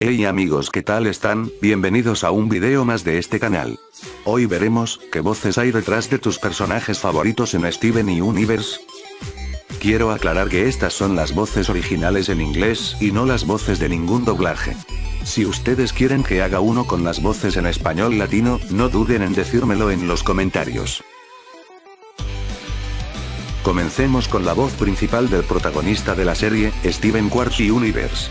Hey amigos, ¿qué tal están? Bienvenidos a un video más de este canal. Hoy veremos, ¿qué voces hay detrás de tus personajes favoritos en Steven Universe? Quiero aclarar que estas son las voces originales en inglés y no las voces de ningún doblaje. Si ustedes quieren que haga uno con las voces en español latino, no duden en decírmelo en los comentarios. Comencemos con la voz principal del protagonista de la serie, Steven Universe.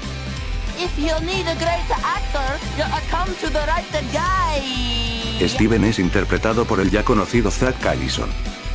Steven es interpretado por el ya conocido Zach Callison.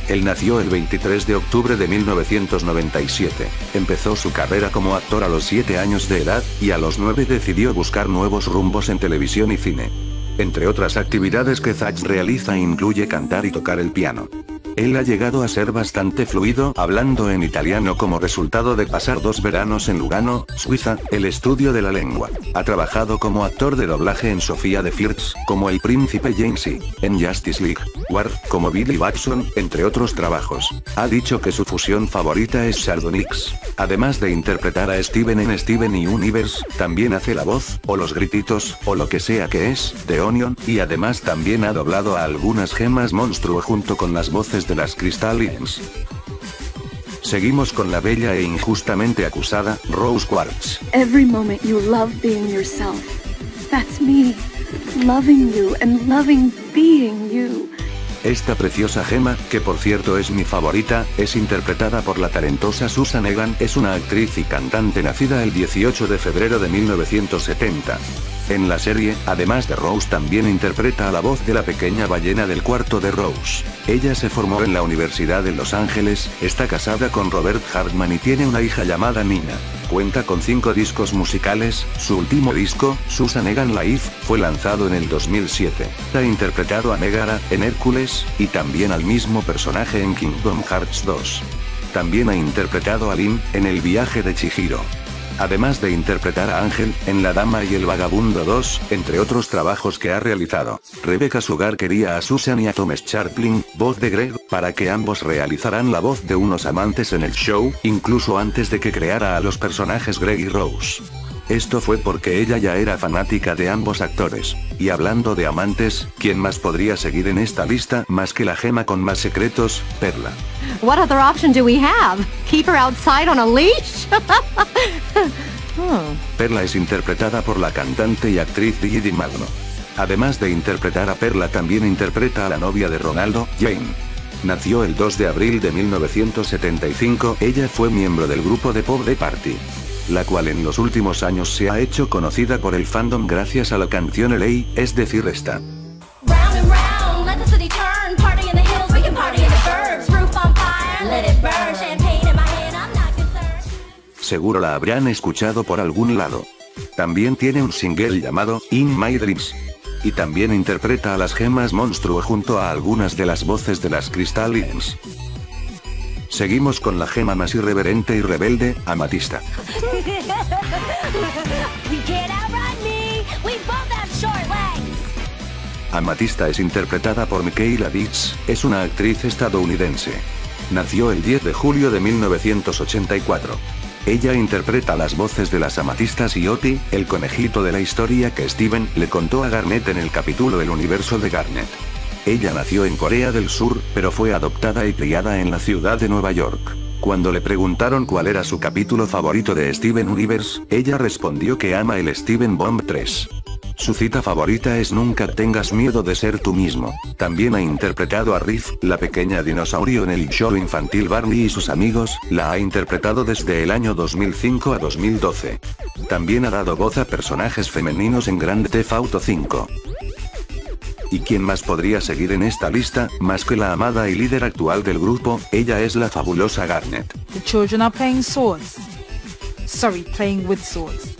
Él nació el 23 de octubre de 1997, empezó su carrera como actor a los 7 años de edad, y a los 9 decidió buscar nuevos rumbos en televisión y cine. Entre otras actividades que Zach realiza incluye cantar y tocar el piano. Él ha llegado a ser bastante fluido hablando en italiano como resultado de pasar 2 veranos en Lugano, Suiza, el estudio de la lengua. Ha trabajado como actor de doblaje en Sofía de First, como el príncipe Jamesy, en Justice League, War, como Billy Batson, entre otros trabajos. Ha dicho que su fusión favorita es Sardonyx. Además de interpretar a Steven en Steven Universe, también hace la voz, o los grititos, o lo que sea que es, de Onion, y además también ha doblado a algunas gemas monstruo junto con las voces de las Crystalians. Seguimos con la bella e injustamente acusada, Rose Quartz. Every moment you love being yourself. That's me. Loving you and loving being you. Esta preciosa gema, que por cierto es mi favorita, es interpretada por la talentosa Susan Egan, es una actriz y cantante nacida el 18 de febrero de 1970. En la serie, además de Rose, también interpreta a la voz de la pequeña ballena del cuarto de Rose. Ella se formó en la Universidad de Los Ángeles, está casada con Robert Hartman y tiene una hija llamada Nina. Cuenta con 5 discos musicales, su último disco, Susan Egan Live, fue lanzado en el 2007. Ha interpretado a Megara en Hércules, y también al mismo personaje en Kingdom Hearts 2. También ha interpretado a Lynn en El viaje de Chihiro. Además de interpretar a Ángel en La dama y el vagabundo 2, entre otros trabajos que ha realizado. Rebecca Sugar quería a Susan y a Thomas Sharpling, voz de Greg, para que ambos realizaran la voz de unos amantes en el show, incluso antes de que creara a los personajes Greg y Rose. Esto fue porque ella ya era fanática de ambos actores. Y hablando de amantes, ¿quién más podría seguir en esta lista más que la gema con más secretos, Perla? What other option do we have? Keep her outside on a leash? Perla es interpretada por la cantante y actriz Deedee Magno. Además de interpretar a Perla, también interpreta a la novia de Ronaldo, Jane. Nació el 2 de abril de 1975, ella fue miembro del grupo de pop The Party, la cual en los últimos años se ha hecho conocida por el fandom gracias a la canción LA, es decir esta. Seguro la habrán escuchado por algún lado. También tiene un single llamado In My Dreams. Y también interpreta a las gemas monstruo junto a algunas de las voces de las Crystalians. Seguimos con la gema más irreverente y rebelde, Amethyst. Amethyst es interpretada por Michaela Dietz, es una actriz estadounidense. Nació el 10 de julio de 1984. Ella interpreta las voces de las ametistas y Oti, el conejito de la historia que Steven le contó a Garnet en el capítulo El universo de Garnet. Ella nació en Corea del Sur, pero fue adoptada y criada en la ciudad de Nueva York. Cuando le preguntaron cuál era su capítulo favorito de Steven Universe, ella respondió que ama el Steven Bomb 3. Su cita favorita es Nunca tengas miedo de ser tú mismo. También ha interpretado a Riff, la pequeña dinosaurio en el show infantil Barney y sus amigos, la ha interpretado desde el año 2005 a 2012. También ha dado voz a personajes femeninos en Grand Theft Auto 5. ¿Y quién más podría seguir en esta lista, más que la amada y líder actual del grupo? Ella es la fabulosa Garnet. The children are playing swords. Sorry, playing with swords.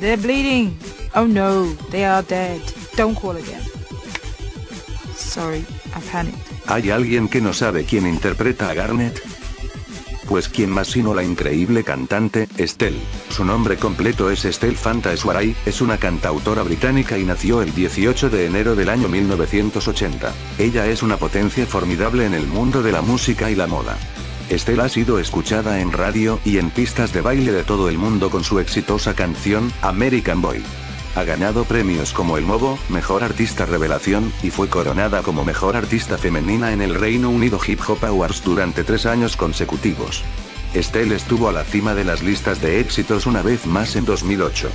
They're bleeding. Oh no, they are dead. Don't call again. Sorry, I panicked. ¿Hay alguien que no sabe quién interpreta a Garnet? Pues quién más sino la increíble cantante, Estelle. Su nombre completo es Estelle Fanta-Swaray, es una cantautora británica y nació el 18 de enero del año 1980. Ella es una potencia formidable en el mundo de la música y la moda. Estelle ha sido escuchada en radio y en pistas de baile de todo el mundo con su exitosa canción, American Boy. Ha ganado premios como El Movo, Mejor Artista Revelación, y fue coronada como Mejor Artista Femenina en el Reino Unido Hip Hop Awards durante 3 años consecutivos. Estelle estuvo a la cima de las listas de éxitos una vez más en 2008.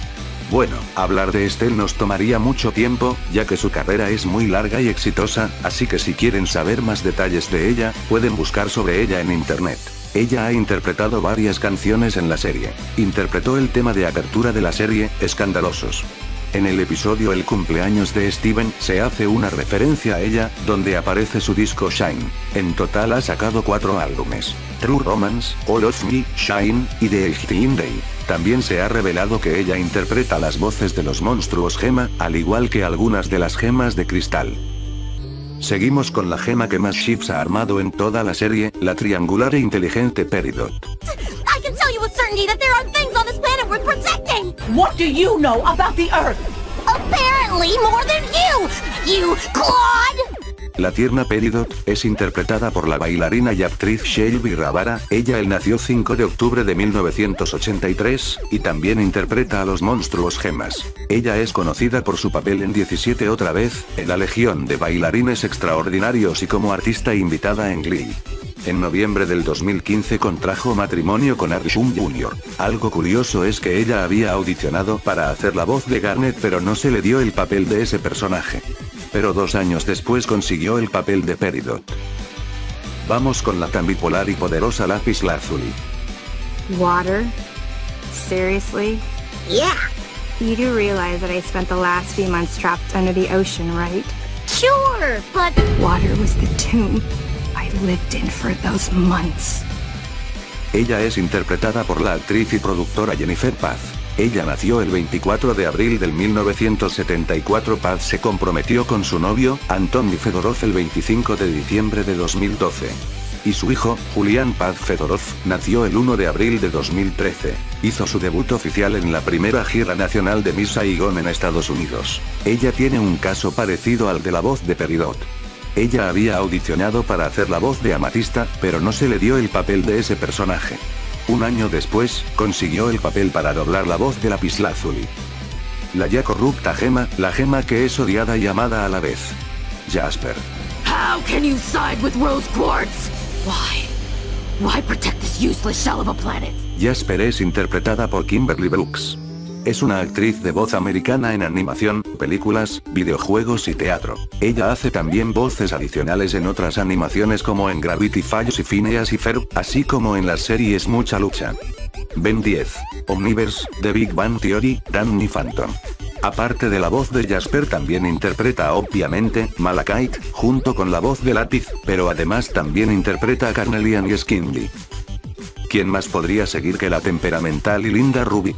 Bueno, hablar de Estelle nos tomaría mucho tiempo, ya que su carrera es muy larga y exitosa, así que si quieren saber más detalles de ella, pueden buscar sobre ella en internet. Ella ha interpretado varias canciones en la serie. Interpretó el tema de apertura de la serie, Escandalosos. En el episodio El cumpleaños de Steven, se hace una referencia a ella, donde aparece su disco Shine. En total ha sacado 4 álbumes. True Romance, All of Me, Shine, y The 18th Day. También se ha revelado que ella interpreta las voces de los monstruos gema, al igual que algunas de las gemas de cristal. Seguimos con la gema que más ships ha armado en toda la serie, la triangular e inteligente Peridot. La tierna Peridot es interpretada por la bailarina y actriz Shelby Ravara. Ella nació 5 de octubre de 1983, y también interpreta a los monstruos gemas. Ella es conocida por su papel en 17 otra vez, en la Legión de Bailarines Extraordinarios y como artista invitada en Glee. En noviembre del 2015 contrajo matrimonio con Arshun Jr. Algo curioso es que ella había audicionado para hacer la voz de Garnet, pero no se le dio el papel de ese personaje. Pero 2 años después consiguió el papel de Peridot. Vamos con la tan bipolar y poderosa Lápiz Lazuli. Water? Seriously? Yeah. You do realize that I spent the last few months trapped under the ocean, right? Sure, but water was the tomb I lived in for those months. Ella es interpretada por la actriz y productora Jennifer Paz. Ella nació el 24 de abril del 1974. Paz se comprometió con su novio, Anthony Fedorov, el 25 de diciembre de 2012. Y su hijo, Julian Paz Fedorov, nació el 1 de abril de 2013. Hizo su debut oficial en la primera gira nacional de Miss Saigon en Estados Unidos. Ella tiene un caso parecido al de la voz de Peridot. Ella había audicionado para hacer la voz de Amatista, pero no se le dio el papel de ese personaje. Un año después, consiguió el papel para doblar la voz de Lapislázuli. La ya corrupta gema, la gema que es odiada y amada a la vez. Jasper. How can you side with Rose Quartz? Why? Why protect this useless shell of a planet? Jasper es interpretada por Kimberly Brooks. Es una actriz de voz americana en animación, películas, videojuegos y teatro. Ella hace también voces adicionales en otras animaciones como en Gravity Falls y Phineas y Ferb, así como en las series Mucha Lucha, Ben 10, Omniverse, The Big Bang Theory, Danny Phantom. Aparte de la voz de Jasper, también interpreta obviamente Malachite, junto con la voz de Lápiz, pero además también interpreta a Carnelian y Skinny. ¿Quién más podría seguir que la temperamental y linda Ruby?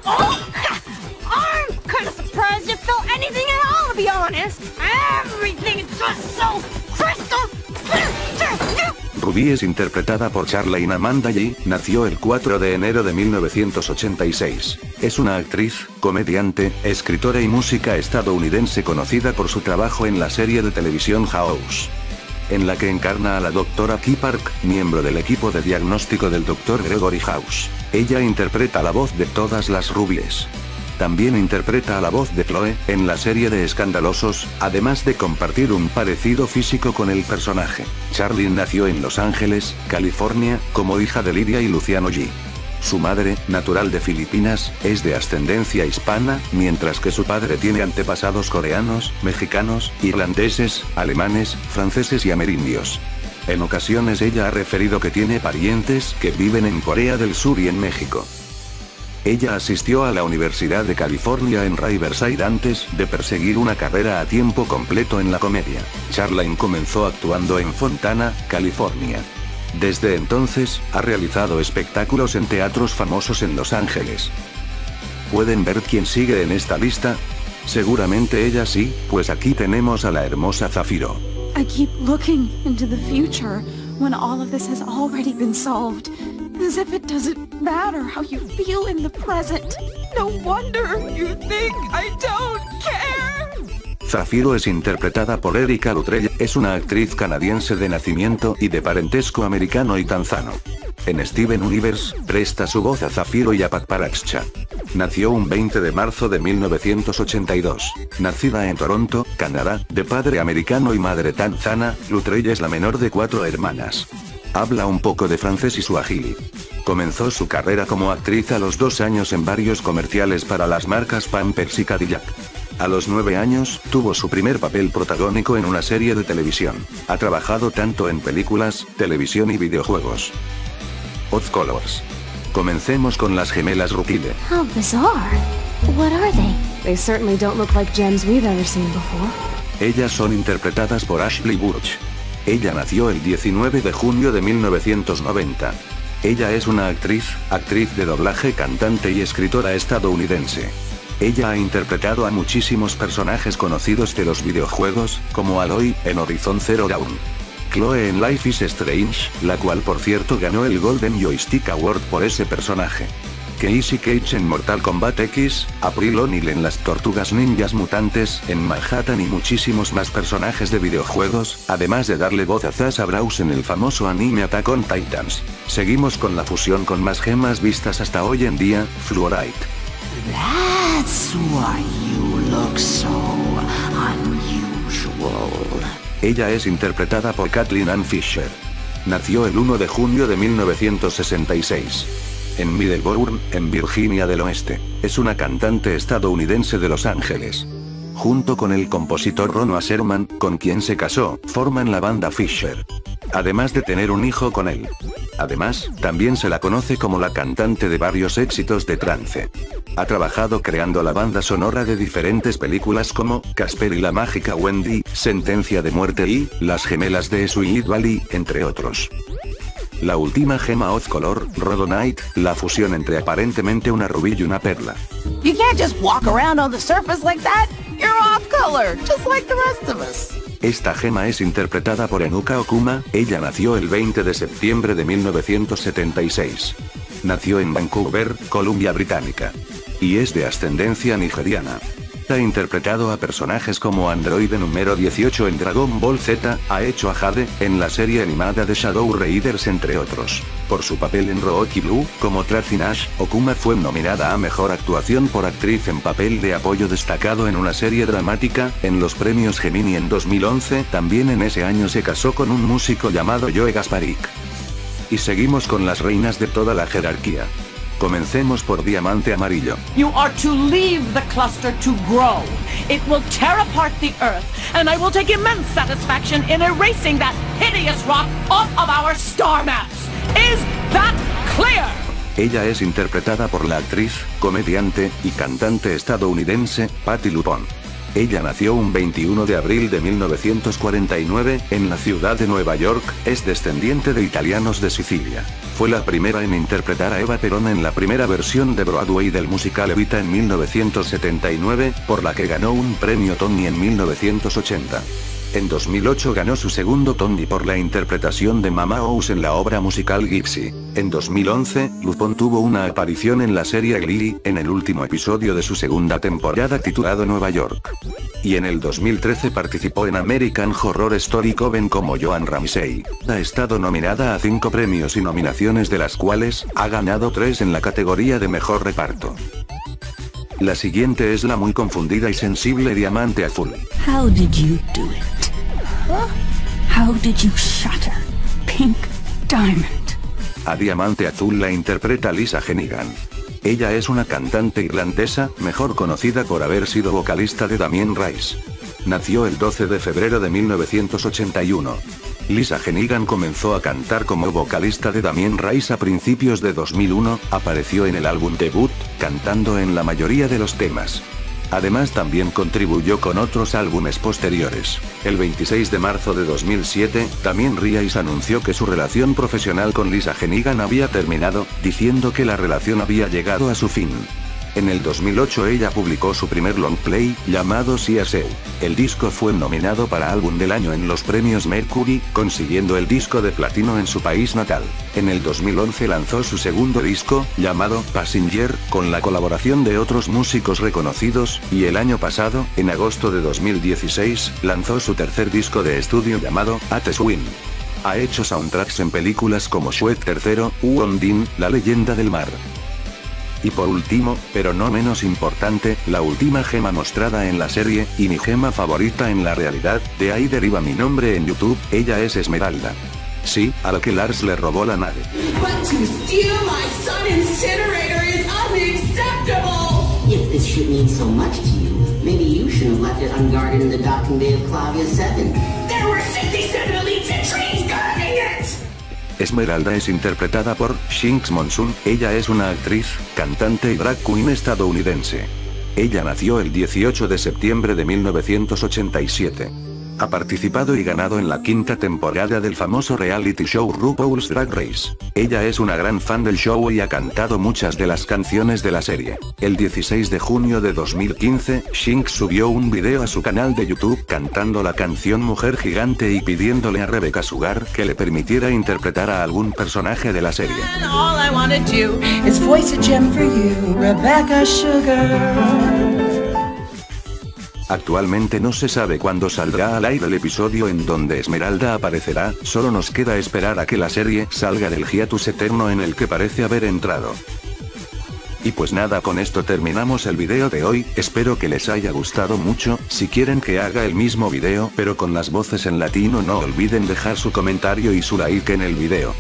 Ruby es interpretada por Charlayne Amanda Lee. Nació el 4 de enero de 1986. Es una actriz, comediante, escritora y música estadounidense conocida por su trabajo en la serie de televisión House, en la que encarna a la doctora Key Park, miembro del equipo de diagnóstico del Dr. Gregory House. Ella interpreta la voz de todas las rubies. También interpreta a la voz de Chloe, en la serie de Escandalosos, además de compartir un parecido físico con el personaje. Charlie nació en Los Ángeles, California, como hija de Lydia y Luciano G. Su madre, natural de Filipinas, es de ascendencia hispana, mientras que su padre tiene antepasados coreanos, mexicanos, irlandeses, alemanes, franceses y amerindios. En ocasiones ella ha referido que tiene parientes que viven en Corea del Sur y en México. Ella asistió a la Universidad de California en Riverside antes de perseguir una carrera a tiempo completo en la comedia. Charlayne comenzó actuando en Fontana, California. Desde entonces, ha realizado espectáculos en teatros famosos en Los Ángeles. ¿Pueden ver quién sigue en esta lista? Seguramente ella sí, pues aquí tenemos a la hermosa Zafiro. I keep looking into the future when all of this has already been solved. As if it doesn't matter how you feel in the present. No wonder you think I don't care. Zafiro es interpretada por Erika Lutrell. Es una actriz canadiense de nacimiento y de parentesco americano y tanzano. En Steven Universe, presta su voz a Zafiro y a Pat Paraksha. nació un 20 de marzo de 1982. Nacida en Toronto, Canadá, de padre americano y madre tanzana, Lutrell es la menor de 4 hermanas. Habla un poco de francés y suajili. Comenzó su carrera como actriz a los 2 años en varios comerciales para las marcas Pampers y Cadillac. A los 9 años, tuvo su primer papel protagónico en una serie de televisión. Ha trabajado tanto en películas, televisión y videojuegos. Odd Colors. Comencemos con las gemelas Rukide. How bizarre. What are they? They certainly don't look like gems we've ever seen before. Ellas son interpretadas por Ashley Burch. Ella nació el 19 de junio de 1990. Ella es una actriz de doblaje, cantante y escritora estadounidense. Ella ha interpretado a muchísimos personajes conocidos de los videojuegos, como Aloy, en Horizon Zero Dawn. Chloe en Life is Strange, la cual por cierto ganó el Golden Joystick Award por ese personaje. Casey Cage en Mortal Kombat X, April O'Neil en Las Tortugas Ninjas Mutantes, en Manhattan y muchísimos más personajes de videojuegos, además de darle voz a Zasa Browse en el famoso anime Attack on Titans. Seguimos con la fusión con más gemas vistas hasta hoy en día, Fluorite. That's why you look so unusual. Ella es interpretada por Kathleen Ann Fisher. Nació el 1 de junio de 1966. En Middleborough, en Virginia del Oeste. Es una cantante estadounidense de Los Ángeles. Junto con el compositor Ron Wasserman, con quien se casó, forman la banda Fisher. Además de tener un hijo con él. Además, también se la conoce como la cantante de varios éxitos de trance. Ha trabajado creando la banda sonora de diferentes películas como Casper y la mágica Wendy, Sentencia de muerte y Las gemelas de Sweet Valley, entre otros. La última gema Odd Color, Rhodonite, la fusión entre aparentemente una rubí y una perla. You can't just walk around on the surface like that. You're off color, just like the rest of us. Esta gema es interpretada por Enuka Okuma. Ella nació el 20 de septiembre de 1976. Nació en Vancouver, Columbia Británica. Y es de ascendencia nigeriana. Ha interpretado a personajes como androide número 18 en Dragon Ball Z, ha hecho a Jade, en la serie animada de Shadow Raiders, entre otros. Por su papel en Rocky Blue, como Tracy Nash, Okuma fue nominada a Mejor Actuación por Actriz en Papel de Apoyo Destacado en una serie dramática, en los premios Gemini en 2011, también en ese año se casó con un músico llamado Joe Gasparic. Y seguimos con las reinas de toda la jerarquía. Comencemos por Diamante Amarillo. You are to leave the cluster to grow. It will tear apart the earth, and I will take immense satisfaction in erasing that hideous rock off of our star maps. Is that clear? Ella es interpretada por la actriz, comediante y cantante estadounidense Patti LuPone. Ella nació un 21 de abril de 1949, en la ciudad de Nueva York, es descendiente de italianos de Sicilia. Fue la primera en interpretar a Eva Perón en la primera versión de Broadway del musical Evita en 1979, por la que ganó un premio Tony en 1980. En 2008 ganó su segundo Tony por la interpretación de Mama Ous en la obra musical Gypsy. En 2011, LuPone tuvo una aparición en la serie Glee, en el último episodio de su segunda temporada titulado Nueva York. Y en el 2013 participó en American Horror Story Coven como Joan Ramsey. Ha estado nominada a 5 premios y nominaciones, de las cuales ha ganado 3 en la categoría de Mejor Reparto. La siguiente es la muy confundida y sensible Diamante Azul. How did you do it? How did you shatter Pink Diamond? A Diamante Azul la interpreta Lisa Hannigan. Ella es una cantante irlandesa, mejor conocida por haber sido vocalista de Damien Rice. Nació el 12 de febrero de 1981. Lisa Hannigan comenzó a cantar como vocalista de Damien Rice a principios de 2001, apareció en el álbum debut, cantando en la mayoría de los temas. Además también contribuyó con otros álbumes posteriores. El 26 de marzo de 2007, Damien Rice anunció que su relación profesional con Lisa Hannigan había terminado, diciendo que la relación había llegado a su fin. En el 2008 ella publicó su primer long play, llamado CSU. El disco fue nominado para álbum del año en los premios Mercury, consiguiendo el disco de platino en su país natal. En el 2011 lanzó su segundo disco, llamado Passenger, con la colaboración de otros músicos reconocidos, y el año pasado, en agosto de 2016, lanzó su tercer disco de estudio llamado At the Swing. Ha hecho soundtracks en películas como Shrek III, U Ondine, La leyenda del mar. Y por último, pero no menos importante, la última gema mostrada en la serie, y mi gema favorita en la realidad, de ahí deriva mi nombre en YouTube, ella es Esmeralda. Sí, a la que Lars le robó la nave. Esmeralda es interpretada por Jinkx Monsoon, ella es una actriz, cantante y drag queen estadounidense. Ella nació el 18 de septiembre de 1987. Ha participado y ganado en la quinta temporada del famoso reality show RuPaul's Drag Race. Ella es una gran fan del show y ha cantado muchas de las canciones de la serie. El 16 de junio de 2015, Jinkx subió un video a su canal de YouTube cantando la canción Mujer Gigante y pidiéndole a Rebecca Sugar que le permitiera interpretar a algún personaje de la serie. Actualmente no se sabe cuándo saldrá al aire el episodio en donde Esmeralda aparecerá, solo nos queda esperar a que la serie salga del hiatus eterno en el que parece haber entrado. Y pues nada, con esto terminamos el video de hoy, espero que les haya gustado mucho, si quieren que haga el mismo video pero con las voces en latino no olviden dejar su comentario y su like en el video.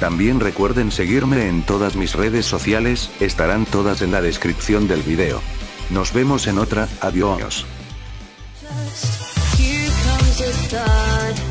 También recuerden seguirme en todas mis redes sociales, estarán todas en la descripción del video. Nos vemos en otra, adiós. Here comes a thought.